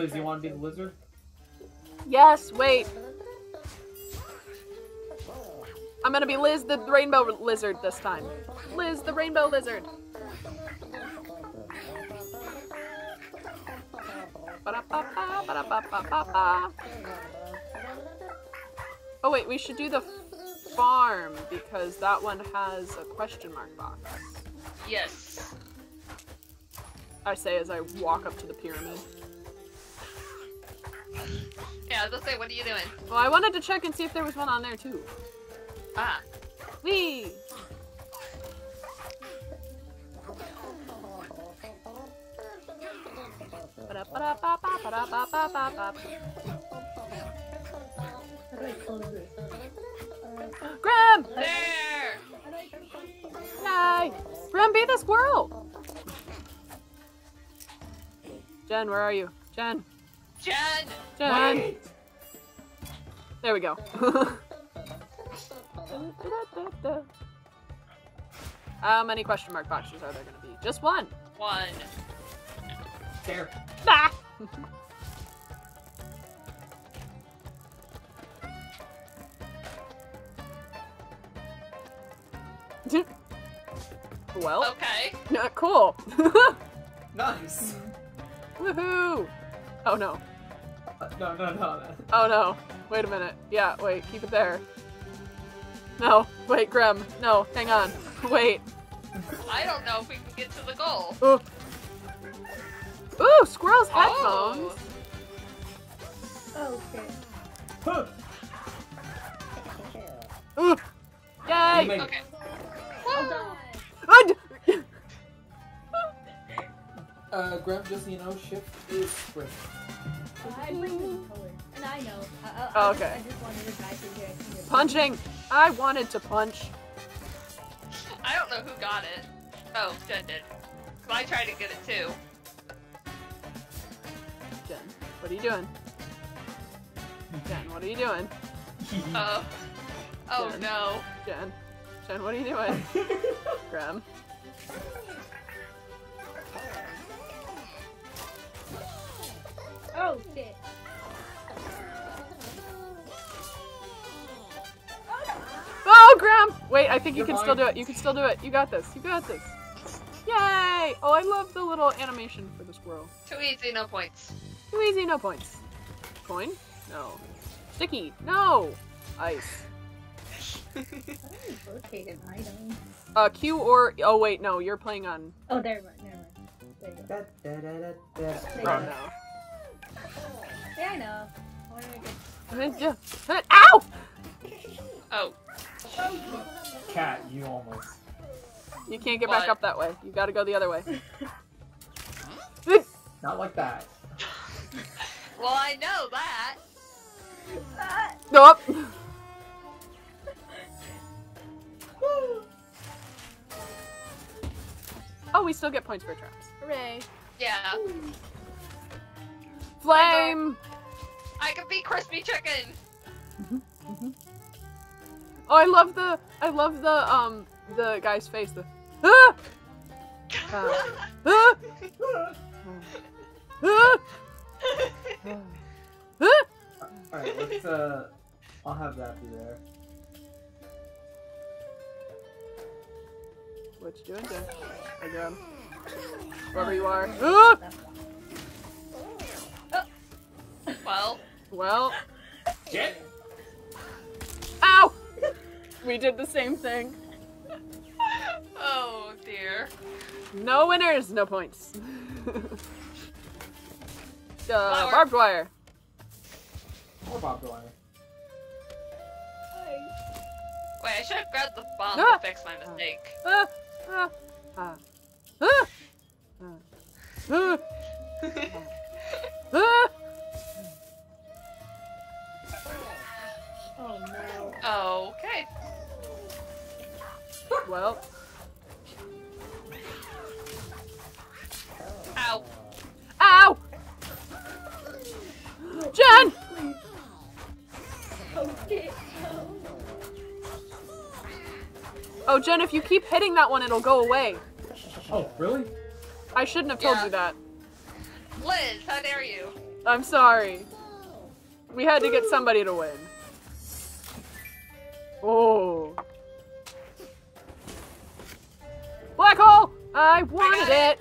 Liz, you want to be the lizard? Yes, wait. I'm gonna be Liz the rainbow lizard this time. Liz the rainbow lizard. Oh wait, we should do the farm because that one has a question mark box. Yes. I say as I walk up to the pyramid. Yeah, I was gonna say, what are you doing? Well, I wanted to check and see if there was one on there too. Ah. Whee! Grim! There! Hi! Grim, be the squirrel! Jen, where are you? Jen! Jen! Jen! Wait. There we go. How many question mark boxes are there gonna be? Just one! One. There. Ah! Well. Okay. Cool. Nice. Woohoo! Oh no. No. Oh no. Wait a minute. Yeah, wait. Keep it there. No. Wait, Grim. No. Hang on. Wait. I don't know if we can get to the goal. Ooh. Ooh, squirrel's headphones. Oh, okay. Huh. Ooh. Yay! Okay. Well done. Grim, just so you know, shift is sprint. I bring the color, and I know. Okay. I just wanted to guy through here. Punching! I wanted to punch. I don't know who got it. Oh, Jen did. Cause I tried to get it too. Jen, what are you doing? Jen, what are you doing? Oh. Oh Jen. No. Jen. Jen, what are you doing? Grim. Oh shit. Oh, Grim! Wait, I think you can still do it. You can still do it. You got this. You got this. Yay! Oh, I love the little animation for the squirrel. Too easy, no points. Too easy, no points. Coin? No. Sticky? No. Ice. Rotated items. Q or oh wait, no, you're playing on. Oh, never mind. There you go. Oh no. Yeah, I know. I want to get... Ow! Oh. Cat, you almost. You can't get back up that way. You gotta go the other way. Not like that. Well, I know that. Nope. Oh, we still get points for traps. Hooray. Yeah. Ooh. Flame! I could be crispy chicken. Oh, I love the guy's face. The ah! Ah! Ah! Ah! All right, let's I'll have that be there. What you doing, Jen? Hey, Grim. Wherever you are. Ah! Well. Jen. Ow! We did the same thing. Oh dear. No winners, no points. Barbed wire. Or barbed wire. Wait, I should have grabbed the bomb to fix my mistake. Oh no. Oh, okay. Well. Ow. Ow! Jen! Oh, Jen, if you keep hitting that one, it'll go away. Oh, really? I shouldn't have told you that. Liz, how dare you? I'm sorry. We had to get somebody to win. Oh. Black hole! I wanted it!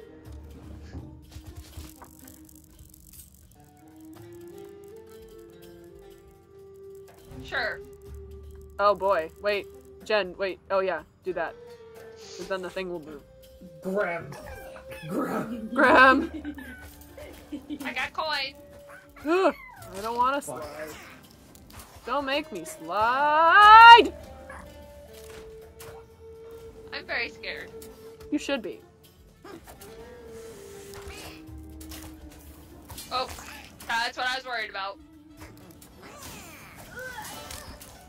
Sure. Oh boy. Wait. Jen, wait. Oh yeah. Do that. Because then the thing will move. Graham. I got coin. I don't want to slide. Don't make me slide! I'm very scared. You should be. Oh, that's what I was worried about.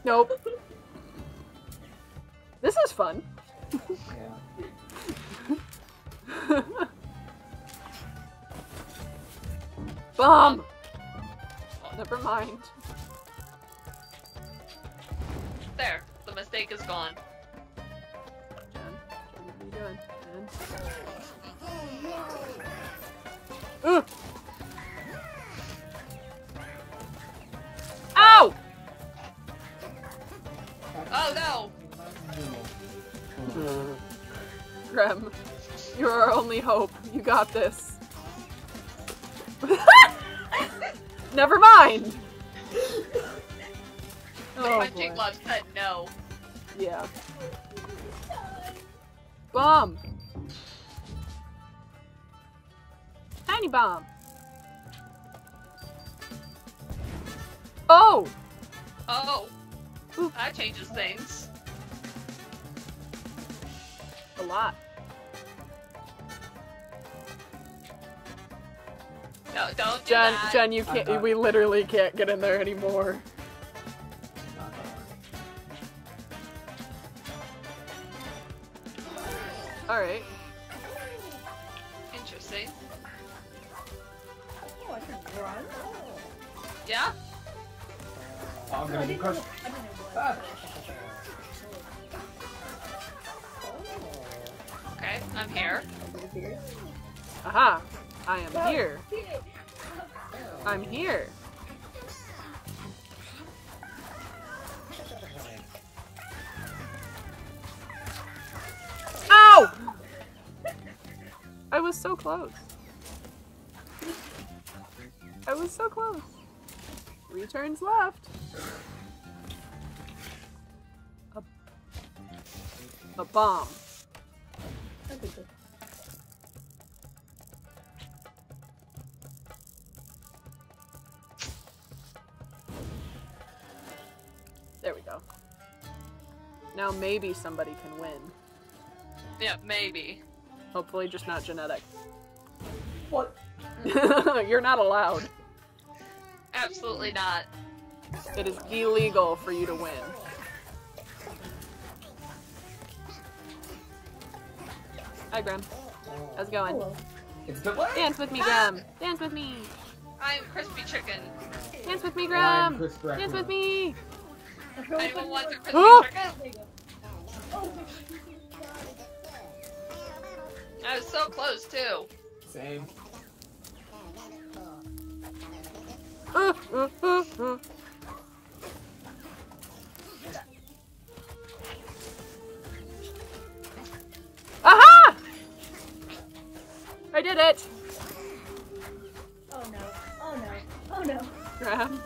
Nope. This is fun. Yeah. Bomb! Oh, never mind. There. The mistake is gone. Jen, what are you doing? Jen. Ow! Oh no! Grem, you're our only hope. You got this. Never mind! Oh, punching glove said no. Yeah. Bomb! Tiny bomb! Oh! Oh! Oof. That changes things. A lot. No, don't do Jen, that. Jen, you can't. We literally can't get in there anymore. All right. Interesting. Oh, I can run. Yeah. I'm gonna be crushed. Ah. Okay, I'm here. Aha. I am here. I'm here. Ow! I was so close. I was so close. 3 turns left. A bomb. There we go. Now maybe somebody can win. Yeah, maybe. Hopefully just not genetic. What? You're not allowed. Absolutely not. It is illegal for you to win. Hi, Graham. How's it going? It's the what? Dance with me, Graham. Dance with me. I'm crispy chicken. Dance with me, Graham. Dance with me. Anyone wants a crispy chicken? I was so close too. Same. Aha! I did it. Oh no! Oh no! Oh no! Graham.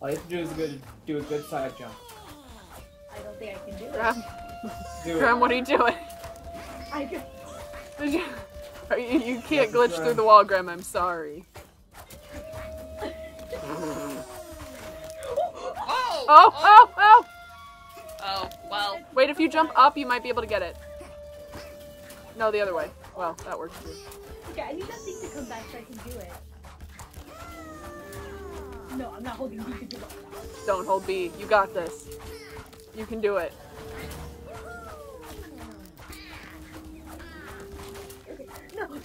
All you have to do is do a good side jump. I don't think I can do Graham. It. Graham, what are you doing? I can. You can't glitch through the wall, Graham. I'm sorry. Oh, oh, oh! Oh, well. Wait, if you jump up, you might be able to get it. No, the other way. Well, that works too. Okay, I need that thing to come back so I can do it. No, I'm not holding B to do it. Don't hold B. You got this. You can do it. Okay. No, no.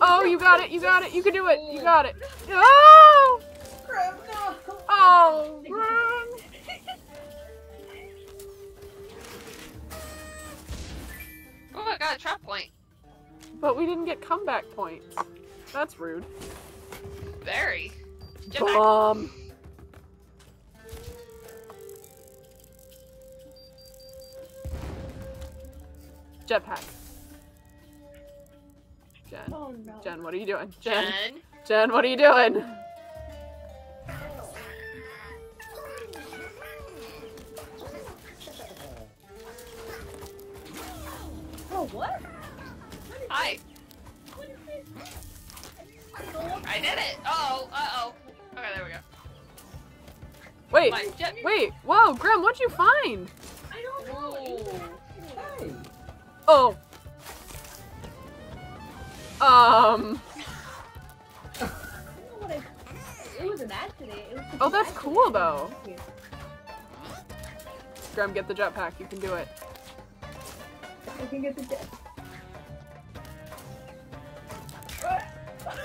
Oh, you got it. You got it. You can do it. You got it. Oh! Graham, no! Oh, Graham! Oh my god, trap point. But we didn't get comeback points. That's rude. Very. Bomb. Jetpack. Jen. Oh no. Jen, what are you doing? Jen. Jen, what are you doing? Oh, what? Hi. I did it! Uh-oh, uh-oh. Okay, there we go. Wait, wait, whoa, Grim, what'd you find? I don't know. Hey. Oh. It was an accident. It was oh, that's cool, though. Grim, get the jetpack. You can do it. I can get the jetpack.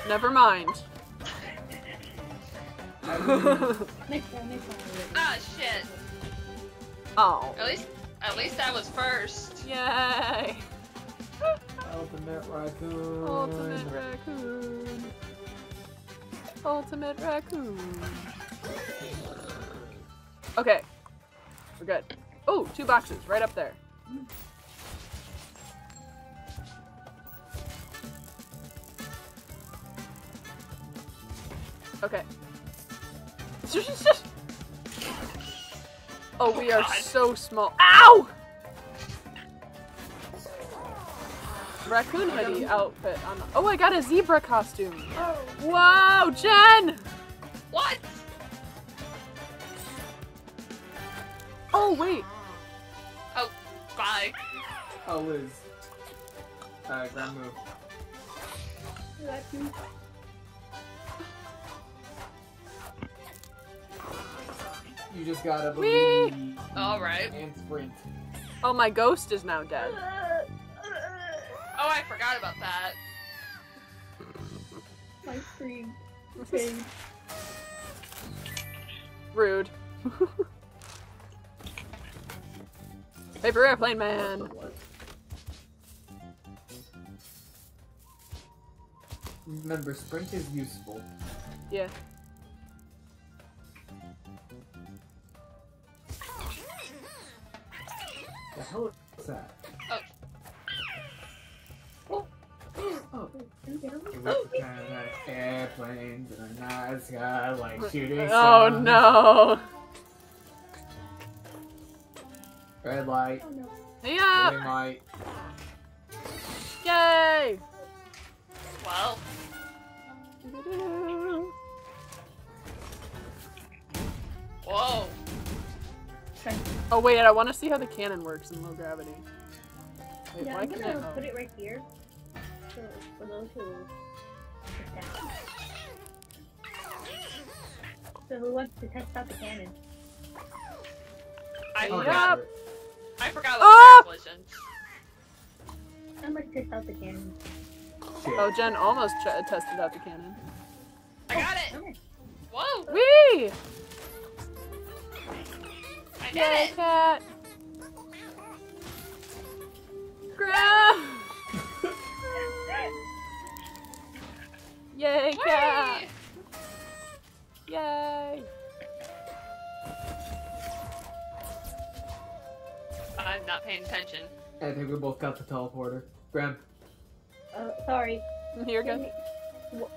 Never mind. Ah, shit. Oh. At least I was first. Yay. Ultimate raccoon. Ultimate raccoon. Ultimate raccoon. Okay. We're good. Oh, 2 boxes right up there. Okay. Oh, we are so small. Ow! Raccoon hoodie outfit on the oh, I got a zebra costume. Whoa, Jen! What? Oh, wait. Oh, bye. Oh, Liz. Grand move. Raccoon. You just gotta believe. All right. And sprint. Oh, my ghost is now dead. Oh, I forgot about that. My screen. Thing. Rude. Paper airplane man. Remember, sprint is useful. Yeah. The hell is that? Oh. Oh. Airplanes in the night sky, like shooting stars. Oh no! Red light. Oh, no. Yeah. Green light. Yay! Well. Whoa. Okay. Oh wait, I want to see how the cannon works in low gravity. Wait, yeah, I'm gonna put it right here for those who sit down. So who wants to test out the cannon? I forgot what the collision. I'm gonna test out the cannon. Oh, Jen almost tested out the cannon. I got it. Okay. Whoa! Whee! Yay, cat! Grab! Yay, cat! Yay! I'm not paying attention. I think we both got the teleporter. Grab. Sorry. Here, go. There you go.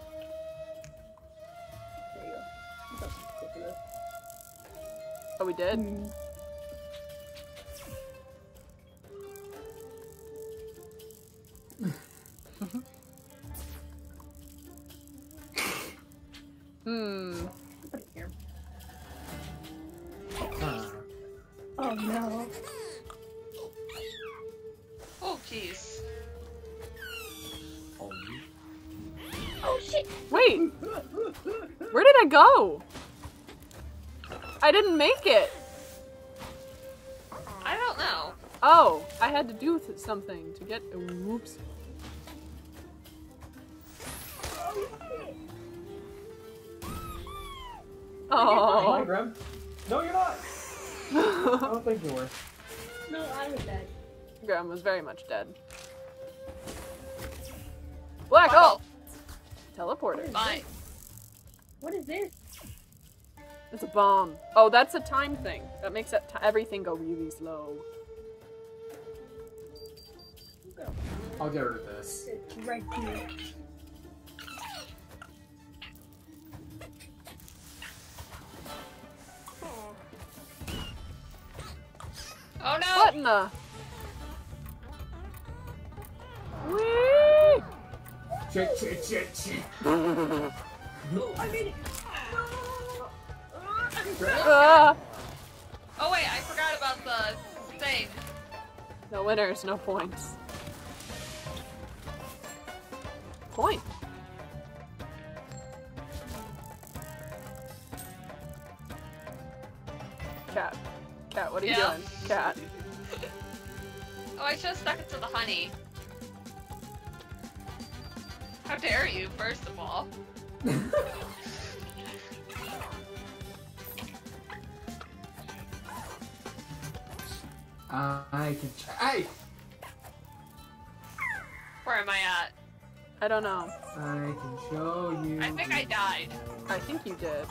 Oh, we did? Mm. Hmm. Oh no. Oh jeez. Oh shit. Wait. Where did I go? I didn't make it. I don't know. Oh, I had to do something to get. Whoops. Oh. No, you're not. I don't think you were. No, I was dead. Graham was very much dead. Black hole. Teleporter. Bye. What is this? It's a bomb. Oh, that's a time thing. That makes everything go really slow. I'll get rid of this. It's right here. Oh no! What in the? Whee! Shit. I made it. Oh wait, I forgot about the save. No winners, no points. Point. Cat, what are you doing? Cat. Oh, I should have stuck it to the honey. How dare you, first of all. I can try. Where am I at? I don't know. I can show you. I think I died. I think you did.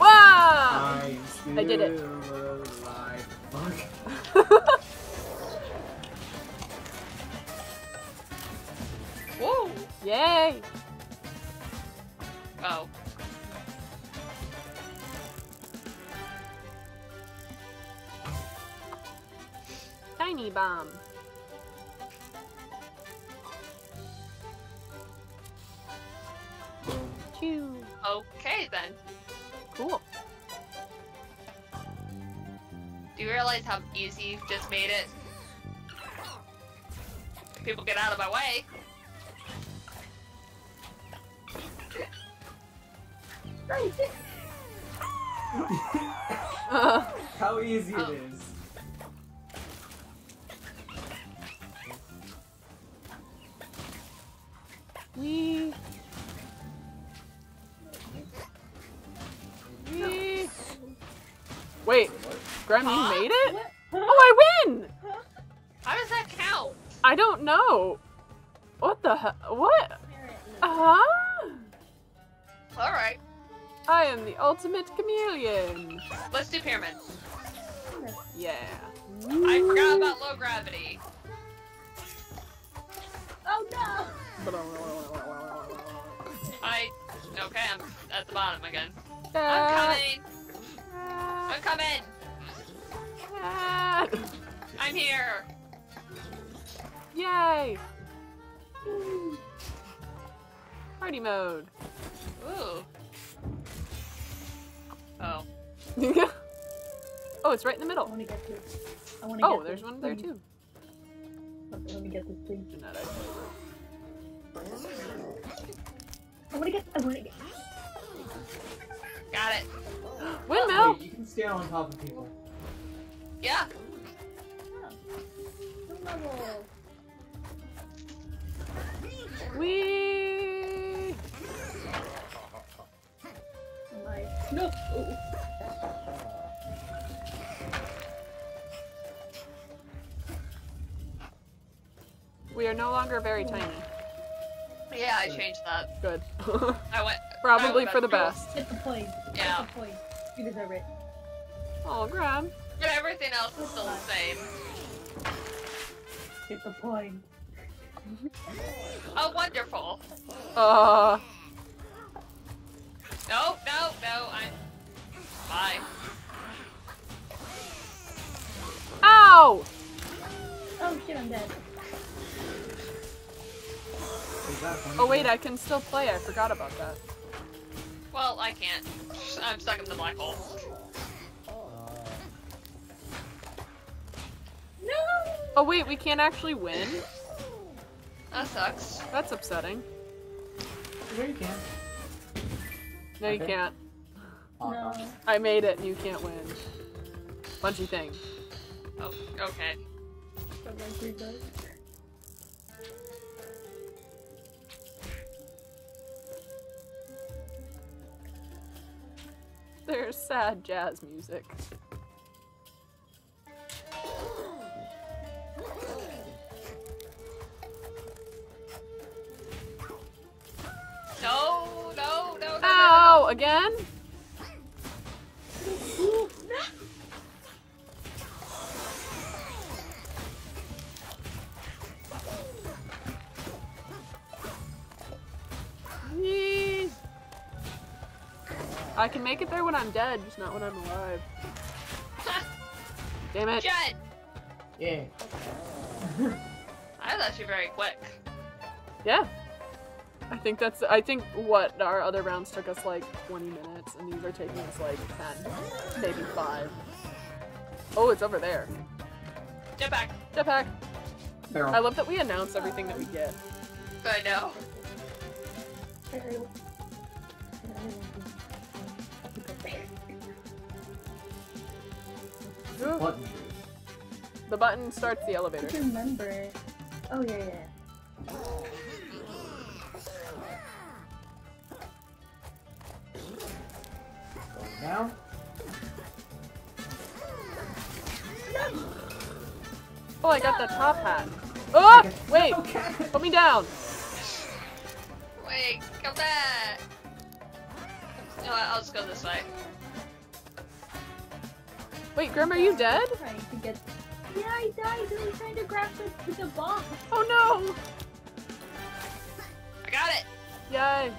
Whoa! I did it. Fuck. Whoa! Yay! Oh. Tiny bomb. Choo. Okay then. Cool. Do you realize how easy you just made it? People, get out of my way. How easy it is. Wait, Graham, you made it? Oh, I win! How does that count? I don't know. What the hell? What? Uh-huh. All right. I am the ultimate chameleon. Let's do pyramids. Yeah. I forgot about low gravity. Oh no! Okay, I'm at the bottom again. I'm coming. I'm coming! I'm here! Yay! Woo. Party mode. Ooh. Oh. Oh, it's right in the middle. I wanna get this. Oh, there's one there too. Okay, let me get this, please. I wanna get. Got it. Windmill! Wait, you can stay on top of people. Yeah. Wee! No! We are no longer very tiny. Yeah, I changed that. Good. I went. Probably for the best. Get the point. Yeah. Get the point. You deserve it. Oh, Graham. But everything else is still the same. Get the point. Oh, wonderful. No. Bye. Ow! Oh, shit, I'm dead. Oh, wait, I can still play. I forgot about that. Well, I can't. I'm stuck in the black hole. No! Oh, wait, we can't actually win? That sucks. That's upsetting. No, you can't. No, you can't. No. I made it and you can't win. Bungee thing. Oh, okay. There's sad jazz music. out again. I can make it there when I'm dead, just not when I'm alive. Damn it. Judd! Yeah. I thought you were very quick. Yeah. I think what our other rounds took us like 20 minutes, and these are taking us like 10, maybe 5. Oh, it's over there. Jetpack. Jetpack. Barrel. I love that we announce everything that we get. I know. Button. The button starts the elevator. I remember. Oh yeah, yeah. Now? Oh, I got the top hat. Oh! Okay. Wait! Okay. Put me down! Wait, come back! You know what, I'll just go this way. Wait, Grim, are you dead? Yeah, I died. They were trying to grab the box. Oh no! I got it! Yay!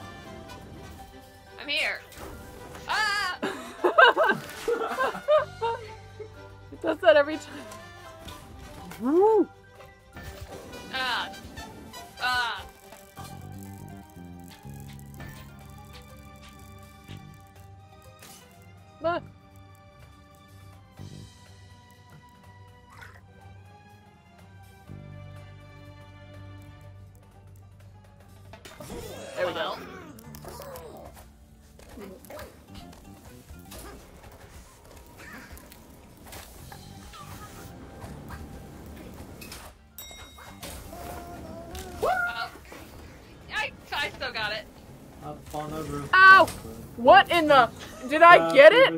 I'm here. Ah! It does that every time. Woo! Ah! Ah! Look! There we go. I still got it. Ow! What in the? Did I get it?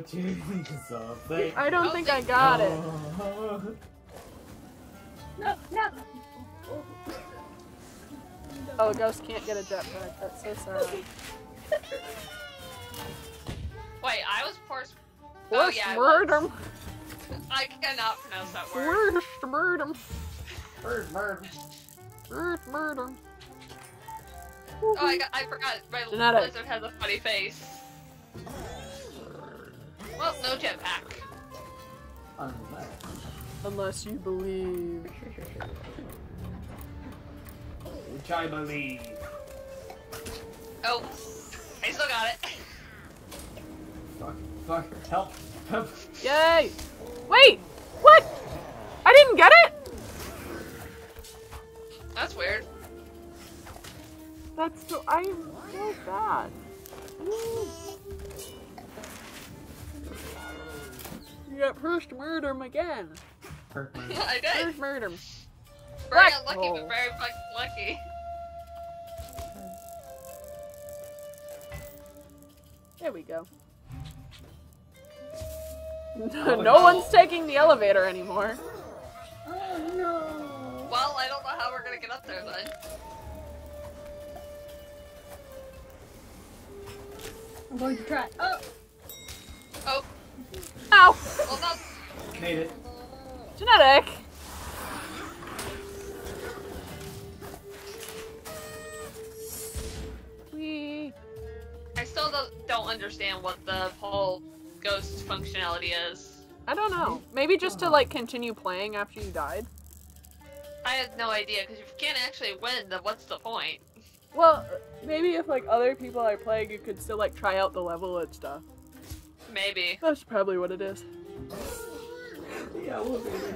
I don't think I got it. No, no. Oh, a ghost can't get a jetpack. That's so sad. Wait, I was forced. Oh yeah. Murdum. I cannot pronounce that word. Worst murdum. Bird murdum. Bird murdum. Oh, I forgot. My lizard has a funny face. Well, no jetpack. Unless you believe. Which I believe. Oh, I still got it. Fuck, fuck, help, help. Yay! Wait, what? I didn't get it? That's weird. That's so, I'm so bad. You got first murder him again. Yeah, I did. First murder him. Very unlucky, but very fucking lucky. There we go. Oh, no one's taking the elevator anymore. Oh no. Well, I don't know how we're gonna get up there then. I'm going to try. Oh! Oh! Ow! Hold up! Made it. Genetic! Wee. I still don't understand what the whole ghost functionality is. I don't know. Maybe just to like continue playing after you died? I have no idea, because if you can't actually win, then what's the point? Well, maybe if like other people are playing, you could still like try out the level and stuff. Maybe. That's probably what it is. Yeah, we'll do that.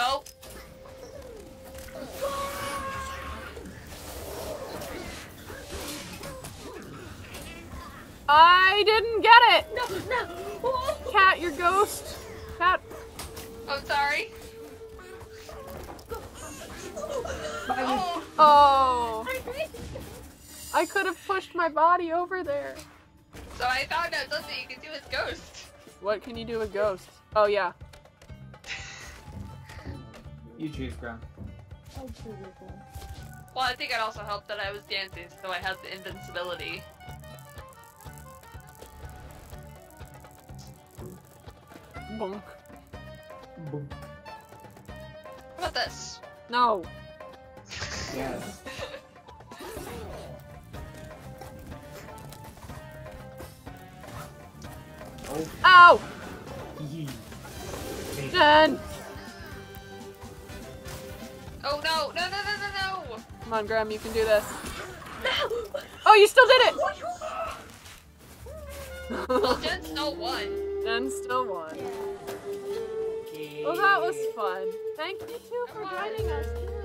Oh. I didn't get it. No, no. Cat, your ghost. Cat. I'm sorry. Oh. Oh. I could have pushed my body over there. So I found out something you can do with ghosts. What can you do with ghosts? Oh yeah. You choose, Graham. Well, I think it also helped that I was dancing, so I had the invincibility. Bonk. Bonk. How about this? No. Yes. Oh. Ow! Jen! Oh no, no, no, no, no, no! Come on, Graham, you can do this. No! Oh, you still did it! Well, Jen still won. Jen still won. Yeah. Well, that was fun. Thank you two for joining us.